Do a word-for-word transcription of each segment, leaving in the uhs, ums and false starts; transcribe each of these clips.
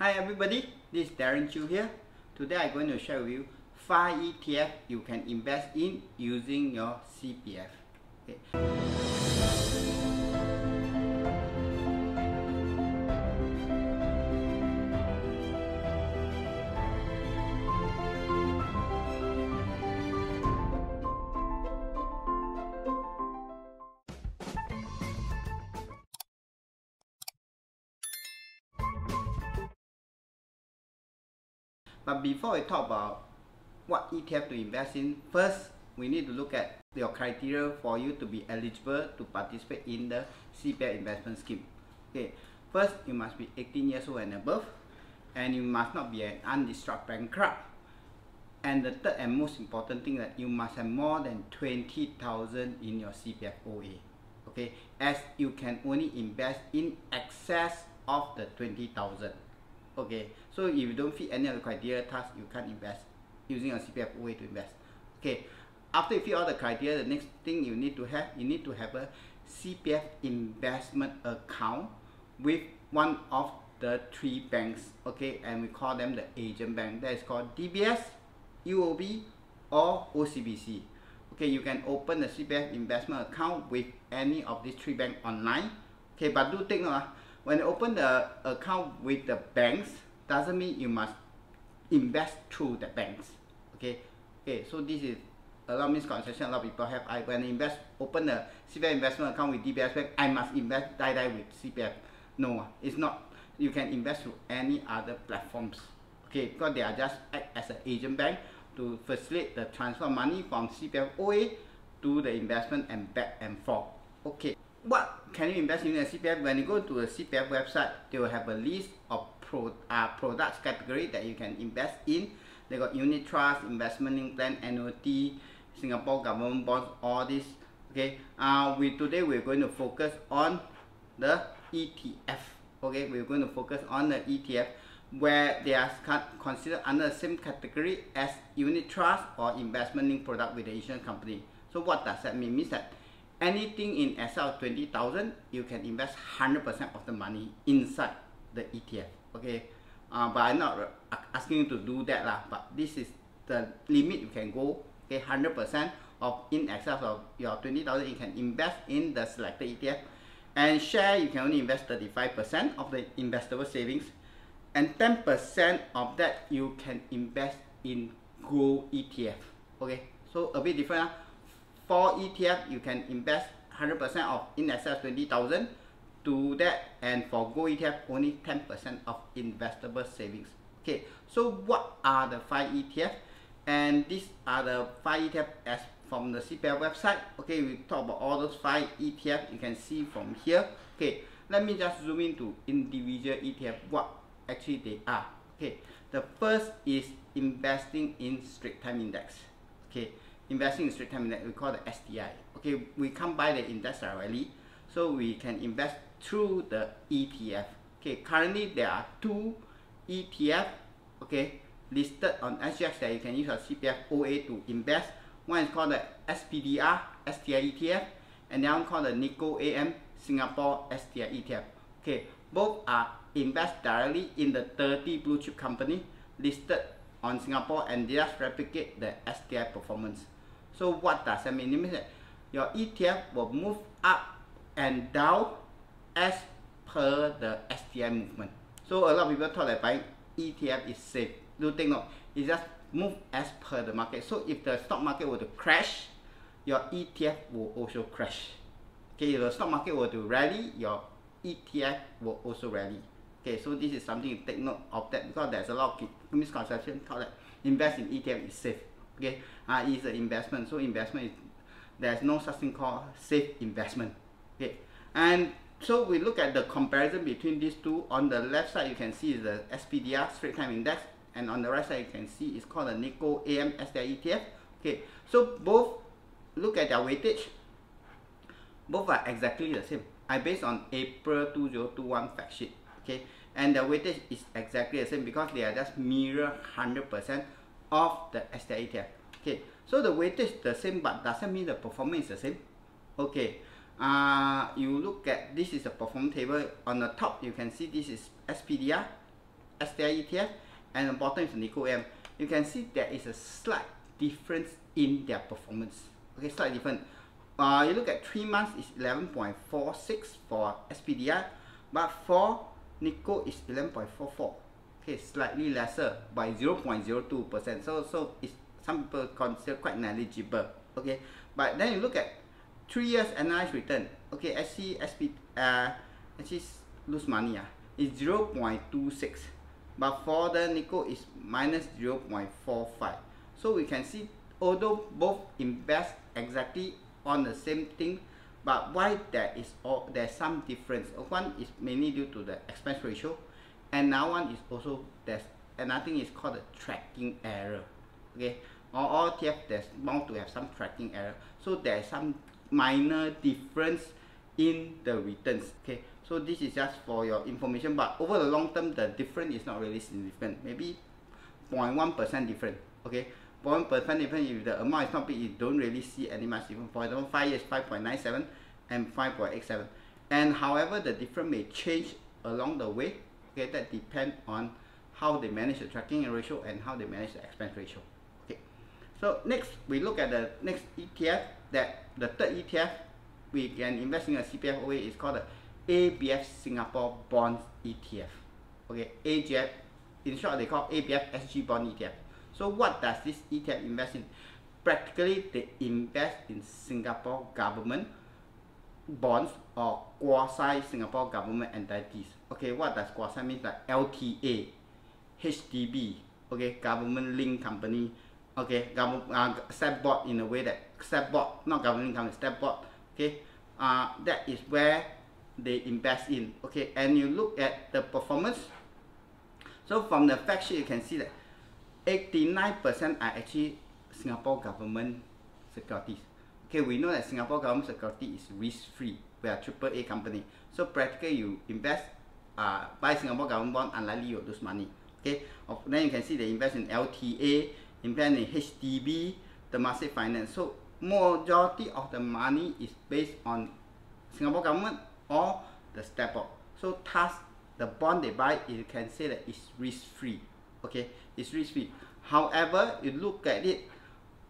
Hi everybody, this is Darren Chew here. Today I'm going to share with you five E T F you can invest in using your C P F. Okay. But before we talk about what E T F to invest in, first we need to look at your criteria for you to be eligible to participate in the C P F investment scheme. Okay, first you must be eighteen years old and above, and you must not be an undischarged bankrupt. And the third and most important thing that you must have more than twenty thousand in your C P F O A. Okay, as you can only invest in excess of the twenty thousand. Okay, so if you don't fit any of the criteria tasks, you can't invest using your C P F O A to invest. Okay, after you fit all the criteria, the next thing you need to have, you need to have a C P F investment account with one of the three banks. Okay, and we call them the agent bank. That is called D B S, U O B, or O C B C. Okay, you can open the C P F investment account with any of these three banks online. Okay, but do take note. When you open the account with the banks, doesn't mean you must invest through the banks. Okay, okay. So this is a lot of misconception a lot of people have. I when I invest, open the C P F investment account with D B S Bank, I must invest die die with C P F. No, it's not. You can invest through any other platforms. Okay, because they are just act as an agent bank to facilitate the transfer of money from C P F O A to the investment and back and forth. Okay. What can you invest in a C P F? When you go to a C P F website, they will have a list of pro, uh, products category that you can invest in. They got unit trust, investment linked plan, annuity, Singapore government bonds, all this. Okay, uh, we today we're going to focus on the E T F. Okay, we're going to focus on the E T F where they are considered under the same category as unit trust or investment linked product with the insurance company. So what does that mean? Means that anything in excess of twenty thousand, you can invest one hundred percent of the money inside the E T F. Okay, uh, but I'm not asking you to do that lah, but this is the limit you can go. Okay, one hundred percent of in excess of your twenty thousand, you can invest in the selected E T F. And share, you can only invest thirty-five percent of the investable savings, and ten percent of that you can invest in gold E T F. Okay, so a bit different lah. For E T F, you can invest one hundred percent of in excess twenty thousand to that, and for gold E T F, only ten percent of investable savings. Okay, so what are the five E T F? And these are the five E T F as from the C P F website. Okay, we talk about all those five E T F you can see from here. Okay, let me just zoom into individual E T F, what actually they are. Okay, the first is investing in straight time index. Okay, investing in straight time index, we call the S T I. Okay, we can't buy the index directly, so we can invest through the E T F. Okay, currently there are two E T F, okay, listed on S G X that you can use your C P F O A to invest. One is called the S P D R S T I E T F, and the other one called the Nikko A M Singapore S T I E T F. Okay, both are invest directly in the thirty blue chip company listed on Singapore, and just replicate the S T I performance. So what does that mean? It means that your E T F will move up and down as per the S T I movement. So a lot of people thought that buying E T F is safe. Do take note, it just move as per the market. So if the stock market were to crash, your E T F will also crash. Okay, if the stock market were to rally, your E T F will also rally. Okay, so this is something you take note of that, because there's a lot of misconception thought that invest in E T F is safe. Okay, uh, it's an investment, so investment is, there's no such thing called safe investment. Okay, and so we look at the comparison between these two. On the left side you can see is the S P D R straight time index, and on the right side you can see it's called the Nikko A M S T I E T F. Okay, so both look at their weightage, both are exactly the same. I based on April two thousand twenty-one fact sheet. Okay, and the weightage is exactly the same because they are just mirror one hundred percent of the S T I E T F. Okay, so the weightage the same, but doesn't mean the performance is the same. Okay, uh, you look at this is a performance table. On the top you can see this is S P D R S T I E T F, and the bottom is the Nikko A M. You can see there is a slight difference in their performance. Okay, slight difference. Uh, you look at three months is eleven point four six for S P D R, but for Nikko is eleven point four four. Okay, slightly lesser by zero point zero two percent. So so it's, some people consider quite negligible. Okay, but then you look at three years annualized return. Okay, actually S P uh actually lose money. Uh, it's zero point two six, but for the Nikko is minus zero point four five. So we can see although both invest exactly on the same thing, but why there is all there's some difference. One is mainly due to the expense ratio, and now one is also there's another thing is called the tracking error. Okay, all E T F there's bound to have some tracking error, so there's some minor difference in the returns. Okay, so this is just for your information, but over the long term the difference is not really significant, maybe zero point one percent different. Okay, zero point one percent different. If the amount is not big, you don't really see any much difference. For example, five years five point nine seven and five point eight seven, and however the difference may change along the way. Okay, that depends on how they manage the tracking ratio and how they manage the expense ratio. Okay, so next we look at the next E T F, that the third E T F we can invest in a C P F O A is called the A B F Singapore Bonds E T F. Okay, A G F, in short they call A B F S G Bond E T F. So what does this E T F invest in? Practically they invest in Singapore government bonds or quasi Singapore government entities. Okay, what does quasi mean? Like L T A, H D B, okay, government linked company, okay, government uh, step board in a way that step board, not government company, step board, okay, uh, that is where they invest in. Okay, and you look at the performance. So from the fact sheet you can see that eighty-nine percent are actually Singapore government securities. Okay, we know that Singapore government security is risk-free. We are a triple A company. So practically you invest, uh, buy Singapore government bond, unlikely you will lose money. Okay, of, then you can see they invest in L T A, invest in H D B, Temasek Finance. So majority of the money is based on Singapore government or the step up. So thus the bond they buy, you can say that it's risk-free. Okay, it's risk-free. However, you look at it,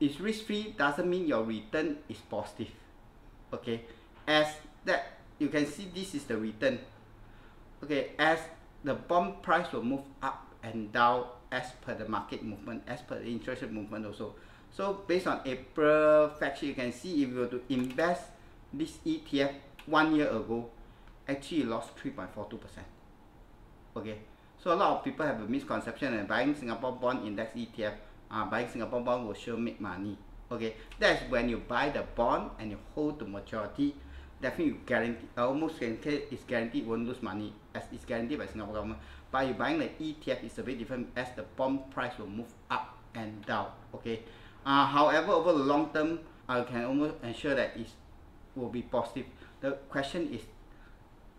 it's risk-free doesn't mean your return is positive. Okay, as that you can see this is the return. Okay, as the bond price will move up and down as per the market movement, as per the interest rate movement also. So based on April fact sheet, you can see if you were to invest this E T F one year ago, actually you lost three point four two percent. Okay, so a lot of people have a misconception that buying Singapore bond index E T F, uh, buying Singapore bond will sure make money. Okay, that's when you buy the bond and you hold the majority. Definitely you guarantee, almost guaranteed, it's guaranteed you won't lose money as it's guaranteed by Singapore government. But you buying the E T F is a bit different as the bond price will move up and down. Okay, uh, however over the long term I uh, can almost ensure that it will be positive. The question is,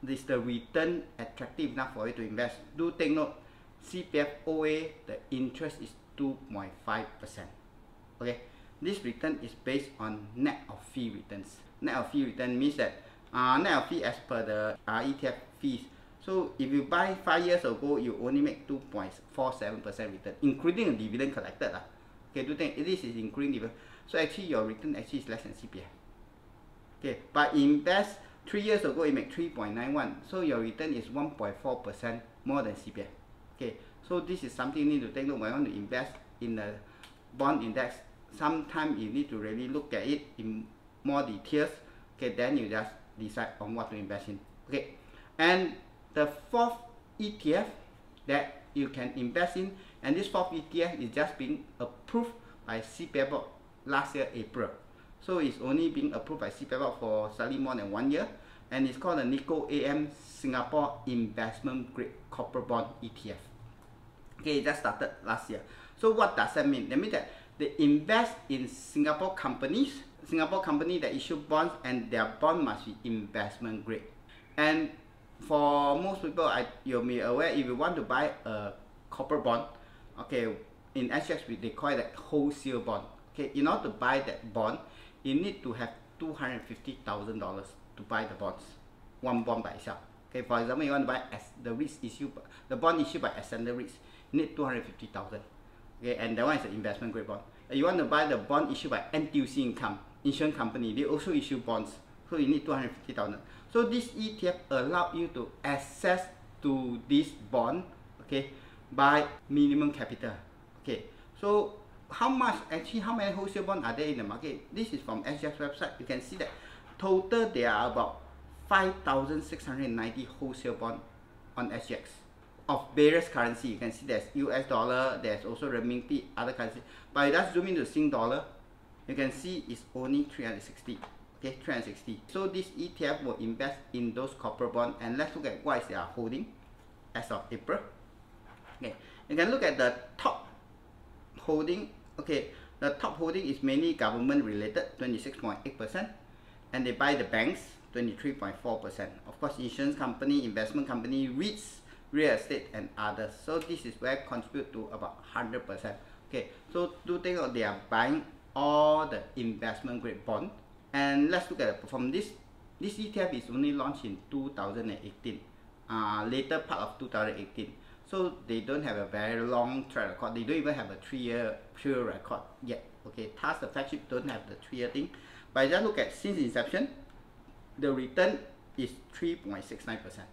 is the return attractive enough for you to invest? Do take note, C P F O A, the interest is two point five percent. Okay, this return is based on net of fee returns. Net of fee return means that uh, net of fee as per the uh, E T F fees. So if you buy five years ago, you only make two point four seven percent return, including the dividend collected. Uh. Okay, do think this is including dividend. So actually your return actually is less than C P F. Okay, but invest three years ago you make three point nine one, so your return is one point four percent more than C P F. Okay, so this is something you need to take note when you want to invest in the bond index. Sometimes you need to really look at it in more details. Okay, then you just decide on what to invest in. Okay, and the fourth E T F that you can invest in, and this fourth E T F is just being approved by C P F board last year April. So it's only being approved by C P F board for slightly more than one year, and it's called the Nikko A M Singapore Investment Grade Corporate Bond E T F. Okay, it just started last year. So what does that mean? That means that they invest in Singapore companies, Singapore company that issue bonds, and their bond must be investment grade. And for most people, I, you may be aware, if you want to buy a corporate bond, okay, in S G X they call it that wholesale bond. Okay, in order to buy that bond, you need to have two hundred fifty thousand dollars to buy the bonds, one bond by itself. Okay, for example, you want to buy as the risk issue, the bond issued by Ascendas Reit, you need two hundred fifty thousand. Okay, and that one is an investment grade bond. And you want to buy the bond issued by N T U C Income Insurance Company. They also issue bonds, so you need two hundred fifty thousand. So this E T F allows you to access to this bond, okay, by minimum capital. Okay, so how much actually? How many wholesale bonds are there in the market? This is from S G X website. You can see that total there are about five thousand six hundred ninety wholesale bond on S G X of various currency. You can see there's U S dollar, there's also renminbi, other currency. But that's zooming to Sing dollar. You can see it's only three hundred sixty. Okay, three hundred sixty. So this E T F will invest in those corporate bonds. And let's look at what they are holding as of April. Okay, you can look at the top holding. Okay, the top holding is mainly government related, twenty-six point eight percent, and they buy the banks, twenty-three point four percent. Of course, insurance company, investment company, REITs, real estate, and others. So this is where contribute to about one hundred percent. Okay, so do think of they are buying all the investment grade bond. And let's look at it. From this, this E T F is only launched in two thousand eighteen, uh, later part of two thousand eighteen. So they don't have a very long track record. They don't even have a three-year pure record yet. Okay, thus the flagship don't have the three-year thing. But just look at since inception, the return is three point six nine percent.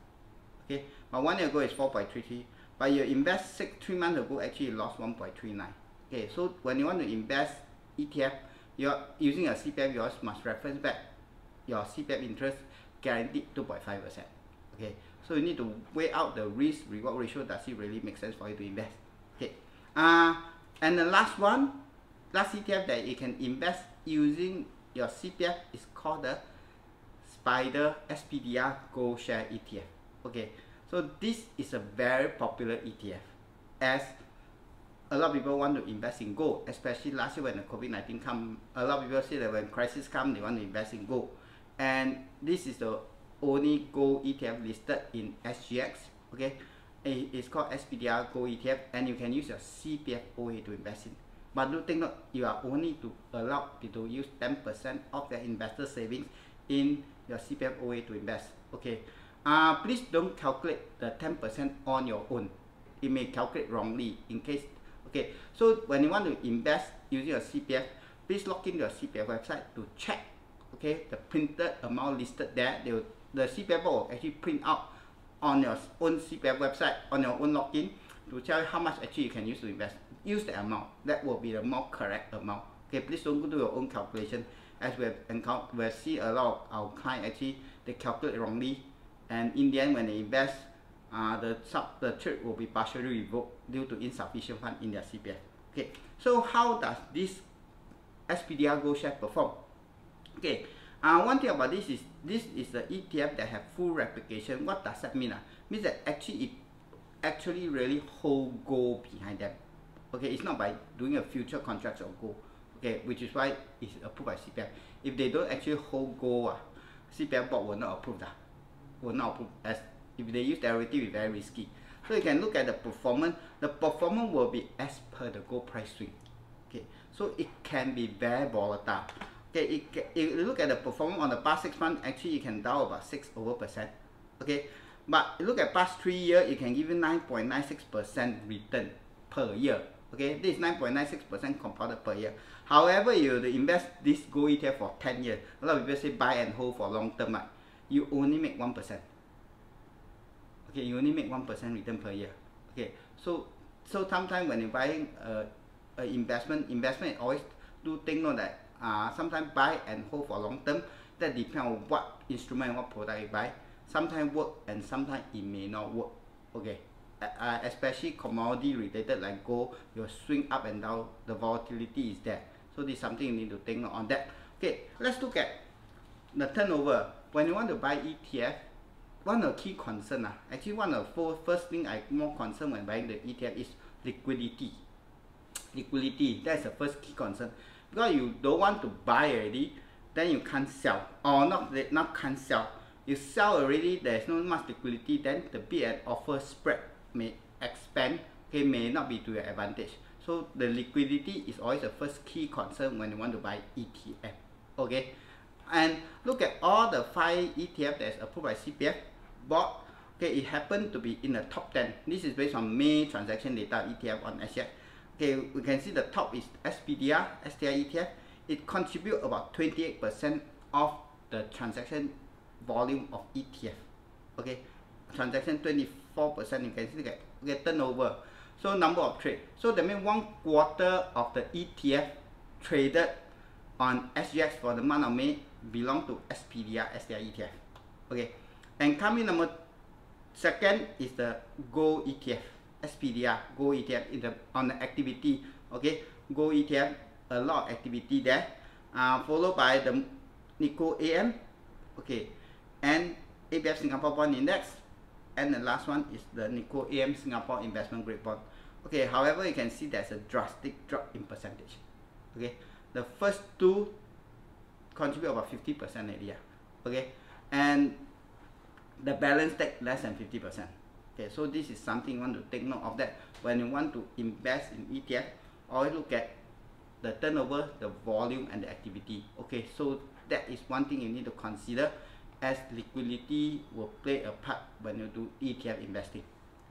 Okay, but one year ago is four point three three. But you invest six three months ago, actually you lost one point three nine. Okay, so when you want to invest E T F, you're using a C P F, you must reference back your C P F interest guaranteed two point five percent. Okay, so you need to weigh out the risk reward ratio. Does it really make sense for you to invest? Okay, uh, and the last one, last E T F that you can invest using your C P F is called the Spider S P D R Gold Share E T F. Okay, so this is a very popular E T F as a lot of people want to invest in gold, especially last year when the COVID nineteen come. A lot of people say that when crisis come, they want to invest in gold, and this is the only gold E T F listed in S G X. Okay, it's called S P D R Gold E T F, and you can use your C P F O A to invest in. But do take note, you are only to allow people to use ten percent of their investor savings in your C P F O A to invest. Okay, uh, please don't calculate the ten percent on your own. It may calculate wrongly in case. Okay, so when you want to invest using your C P F, please log in your C P F website to check. Okay, the printed amount listed there, they will, the C P F will actually print out on your own C P F website, on your own login, to tell you how much actually you can use to invest. Use the amount. That will be the more correct amount. Okay, please don't do your own calculation, as we have encountered, we see a lot of our clients actually they calculate wrongly, and in the end when they invest, uh, the sub the trade will be partially revoked due to insufficient fund in their C P F. Okay, so how does this S P D R Gold Share perform? Okay, uh, one thing about this is this is the E T F that have full replication. What does that mean? Uh? Means that actually it actually really hold gold behind them. Okay, it's not by doing a future contract or gold. Okay, which is why it's approved by C P F. If they don't actually hold gold, uh, C P F board will not approve that. Will not approve, as if they use derivative, it's very risky. So you can look at the performance. The performance will be as per the gold price swing. Okay, so it can be very volatile. Okay, it, if you look at the performance on the past six months, actually you can down about six over percent. Okay, but look at past three years, it can give you nine point nine six percent return per year. Okay, this is nine point nine six percent compounded per year. However, you invest this gold E T F for ten years. A lot of people say buy and hold for long term. Right? You only make one percent. Okay, you only make one percent return per year. Okay, so so sometimes when you buying uh, a investment, investment always do take note that. Uh, sometimes buy and hold for long term. That depends on what instrument and what product you buy. Sometimes work and sometimes it may not work. Okay, uh, especially commodity related like gold, your swing up and down, the volatility is there. So this is something you need to think on that. Okay, let's look at the turnover. When you want to buy E T F, one of the key concern, uh, actually one of the four, first thing I'm more concerned when buying the E T F is liquidity. Liquidity, that's the first key concern. Because you don't want to buy already, then you can't sell. Or not, not can't sell. You sell already, there's no much liquidity, then the bid and offer spread may expand, okay, may not be to your advantage. So the liquidity is always the first key concern when you want to buy E T F. Okay, and look at all the five E T F that's approved by C P F board. Okay, it happened to be in the top ten. This is based on May transaction data E T F on S G X. Okay, we can see the top is S P D R S T I E T F. It contributes about twenty-eight percent of the transaction volume of E T F. Okay, transaction twenty-four percent. You can see the okay, turnover. So number of trade. So that means one quarter of the E T F traded on S G X for the month of May belong to S P D R S T I E T F. Okay, and coming number second is the Gold E T F, S P D R Gold E T F in the on the activity. Okay, Gold E T F, a lot of activity there. Uh, followed by the Nikko A M, okay, and A B F Singapore Bond Index, and the last one is the Nikko A M Singapore Investment Grade Bond. Okay, however, you can see there's a drastic drop in percentage. Okay, the first two contribute about fifty percent area. Okay, and the balance take less than fifty percent. Okay, so this is something you want to take note of, that when you want to invest in E T F, always look at the turnover, the volume, and the activity. Okay, so that is one thing you need to consider, as liquidity will play a part when you do E T F investing.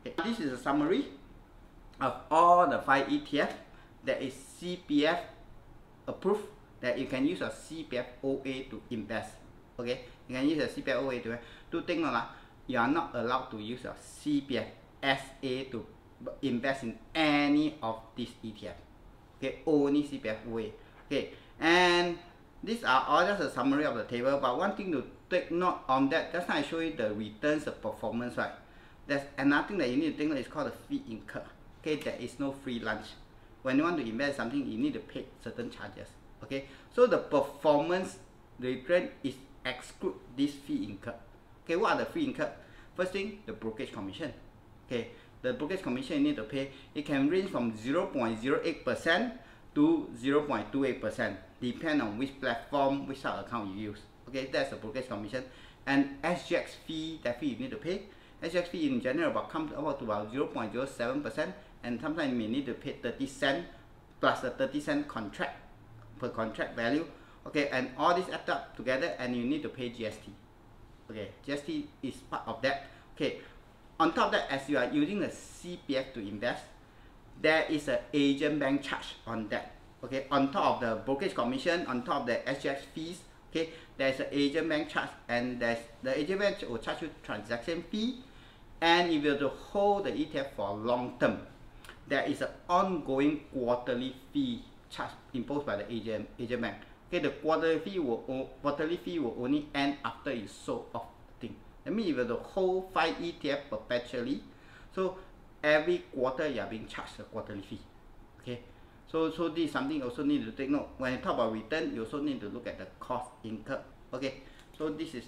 Okay, this is a summary of all the five E T F that is C P F approved, that you can use a C P F O A to invest. Okay, you can use a C P F O A to to take note that you are not allowed to use a C P F S A to invest in any of these E T F. Okay, only C P F O A. Okay, and these are all just a summary of the table, but one thing to take note on that, just now I show you the returns, the performance, right? There's another thing that you need to think that is called the fee incurred. Okay, there is no free lunch. When you want to invest something, you need to pay certain charges. Okay, so the performance return is exclude this fee incurred. Okay, what are the fee incurred? First thing, the brokerage commission. Okay, the brokerage commission you need to pay, it can range from zero point zero eight percent to zero point two eight percent, depend on which platform, which sort of account you use. Okay, that's the brokerage commission. And S G X fee, that fee you need to pay. S G X fee in general about comes about to about zero point zero seven percent, and sometimes you may need to pay thirty cents plus a thirty cent contract per contract value. Okay, and all this add up together, and you need to pay G S T. Okay, G S T is part of that. Okay, on top of that, as you are using the C P F to invest, there is an agent bank charge on that. Okay, on top of the brokerage commission, on top of the S G X fees. Okay, there's an agent bank charge, and there's the agent bank will charge you transaction fee. And if you have to hold the E T F for long term, there is an ongoing quarterly fee charge imposed by the agent agent bank. Okay, the quarterly fee will quarterly fee will only end after you sold off the thing. That means if you have to hold five E T F perpetually, so every quarter you are being charged a quarterly fee. Okay. So, so this is something you also need to take note. When you talk about return, you also need to look at the cost incurred. Okay, so this is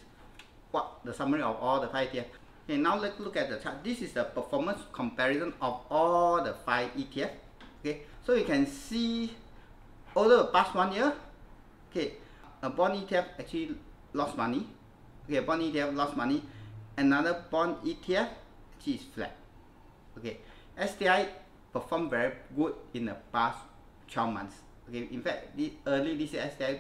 what the summary of all the five E T F. Okay, now let's look at the chart. This is the performance comparison of all the five E T F. Okay, so you can see over the past one year, okay, a bond E T F actually lost money. Okay, a bond E T F lost money. Another bond E T F actually is flat. Okay, S T I performed very good in the past twelve months. Okay, in fact, the early this year S T I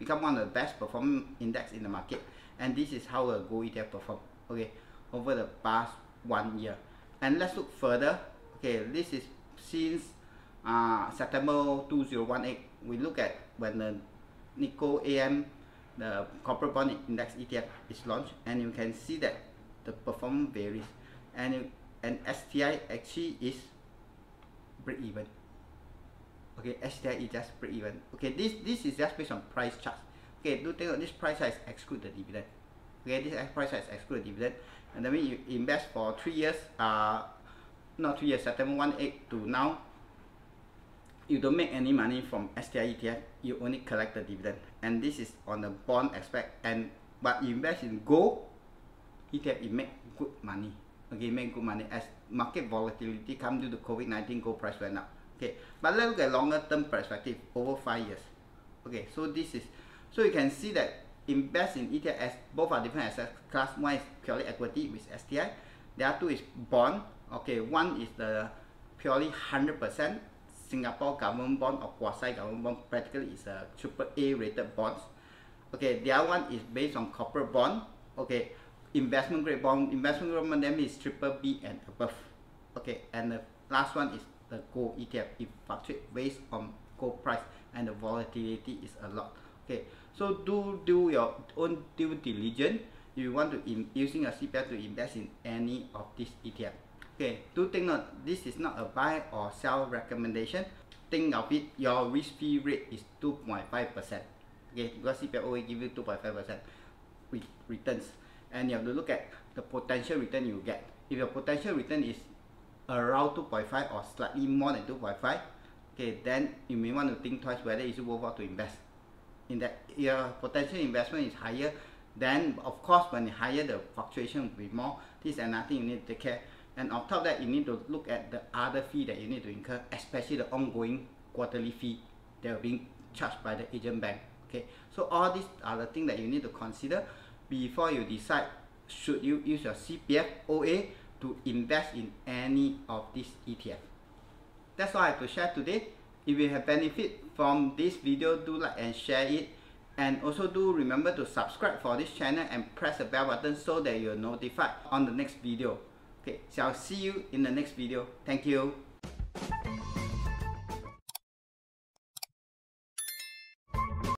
become one of the best performing index in the market, and this is how a Gold E T F performed. Okay, over the past one year. And let's look further. Okay, this is since uh, September two thousand eighteen. We look at when the Nikko A M, the Corporate Bond Index E T F is launched, and you can see that the performance varies, and you, and S T I actually is break even. Okay, S T I is just break even. Okay, this this is just based on price charts. Okay, do take note, this price chart is exclude the dividend. Okay, this price chart is exclude the dividend, and that means you invest for three years. Uh, not three years. September eighteen to now, you don't make any money from S T I E T F. You only collect the dividend, and this is on the bond aspect. And but you invest in gold E T F, you make good money. Okay, make good money as market volatility come due to COVID nineteen, gold price went up. Okay, but let's look at longer term perspective over five years. Okay, so this is, so you can see that invest in E T F as both are different asset class. One is purely equity with S T I, the other two is bond. Okay, one is the purely one hundred percent Singapore government bond or quasi government bond, practically is a triple A rated bonds. Okay, the other one is based on corporate bond. Okay, investment grade bond. Investment grade bond name is triple B and above. Okay, and the last one is the gold E T F. It fluctuates based on gold price and the volatility is a lot. Okay, so do do your own due diligence if you want to in, using a C P F to invest in any of these E T F. Okay, do take note, this is not a buy or sell recommendation. Think of it, your risk-free rate is two point five percent. Okay, because C P F always give you two point five percent with returns, and you have to look at the potential return you get. If your potential return is around two point five or slightly more than two point five, okay, then you may want to think twice whether it's worthwhile to invest. In that, your potential investment is higher, then of course when higher the fluctuation will be more. This is another thing you need to take care. And on top of that, you need to look at the other fee that you need to incur, especially the ongoing quarterly fee that are being charged by the agent bank. Okay, so all these are the things that you need to consider before you decide should you use your C P F O A to invest in any of these E T F. That's all I have to share today. If you have benefit from this video, do like and share it, and also do remember to subscribe for this channel and press the bell button so that you're notified on the next video. Okay, so I'll see you in the next video. Thank you.